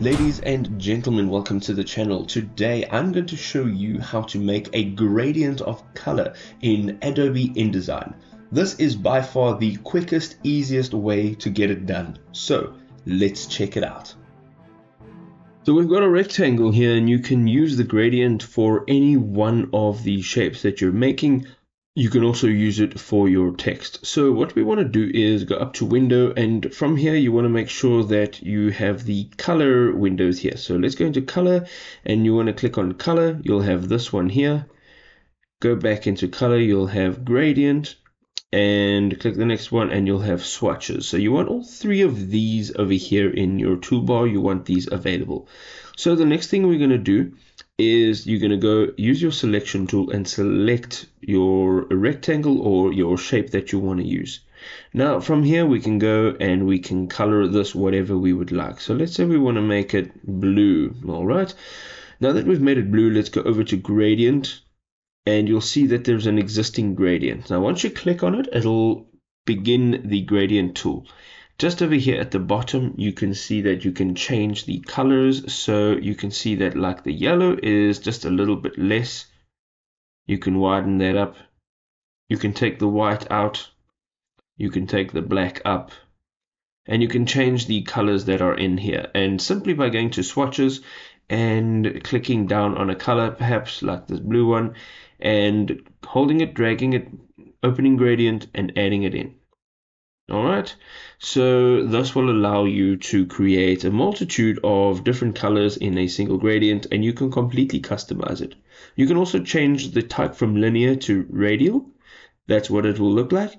Ladies and gentlemen, welcome to the channel. Today I'm going to show you how to make a gradient of color in Adobe InDesign. This is by far the quickest, easiest way to get it done. So let's check it out. So we've got a rectangle here and you can use the gradient for any one of the shapes that you're making. You can also use it for your text. So what we want to do is go up to window, and from here you want to make sure that you have the color windows here. So let's go into color and you want to click on color. You'll have this one here. Go back into color, you'll have gradient, and click the next one and you'll have swatches. So you want all three of these over here in your toolbar. You want these available. So the next thing we're going to do is you're going to go use your selection tool and select your rectangle or your shape that you want to use. Now from here we can go and we can color this whatever we would like. So let's say we want to make it blue. All right, now that we've made it blue, let's go over to gradient and you'll see that there's an existing gradient. Now once you click on it, it'll begin the gradient tool. Just over here at the bottom, you can see that you can change the colors. So you can see that like the yellow is just a little bit less. You can widen that up. You can take the white out. You can take the black up. And you can change the colors that are in here. And simply by going to swatches and clicking down on a color, perhaps like this blue one, and holding it, dragging it, opening gradient and adding it in. All right, so this will allow you to create a multitude of different colors in a single gradient, and you can completely customize it. You can also change the type from linear to radial. That's what it will look like.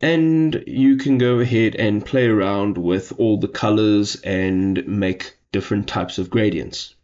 And you can go ahead and play around with all the colors and make different types of gradients.